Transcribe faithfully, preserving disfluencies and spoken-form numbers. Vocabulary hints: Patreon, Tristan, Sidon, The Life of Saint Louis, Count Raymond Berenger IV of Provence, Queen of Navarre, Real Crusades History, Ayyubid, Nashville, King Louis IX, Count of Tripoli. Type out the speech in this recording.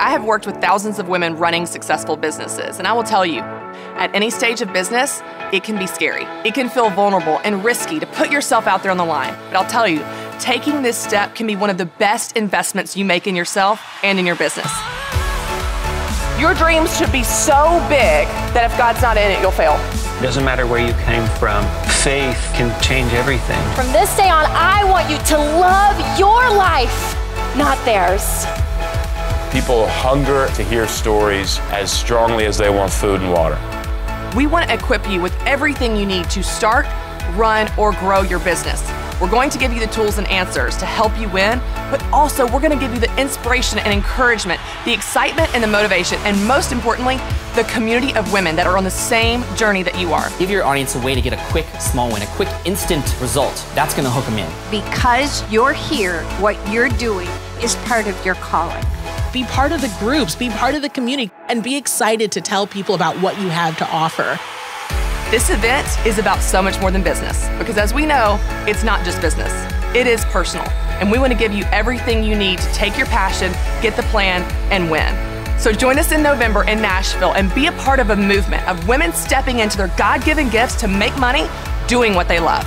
I have worked with thousands of women running successful businesses, and I will tell you, at any stage of business, it can be scary. It can feel vulnerable and risky to put yourself out there on the line. But I'll tell you, taking this step can be one of the best investments you make in yourself and in your business. Your dreams should be so big that if God's not in it, you'll fail. It doesn't matter where you came from. Faith can change everything. From this day on, I want you to love your life, not theirs. People hunger to hear stories as strongly as they want food and water. We want to equip you with everything you need to start, run, or grow your business. We're going to give you the tools and answers to help you win, but also we're going to give you the inspiration and encouragement, the excitement and the motivation, and most importantly, the community of women that are on the same journey that you are. Give your audience a way to get a quick, small win, a quick, instant result. That's going to hook them in. Because you're here, what you're doing is part of your calling. Be part of the groups, be part of the community, and be excited to tell people about what you have to offer. This event is about so much more than business, because as we know, it's not just business, it is personal. And we want to give you everything you need to take your passion, get the plan, and win. So join us in November in Nashville and be a part of a movement of women stepping into their God-given gifts to make money doing what they love.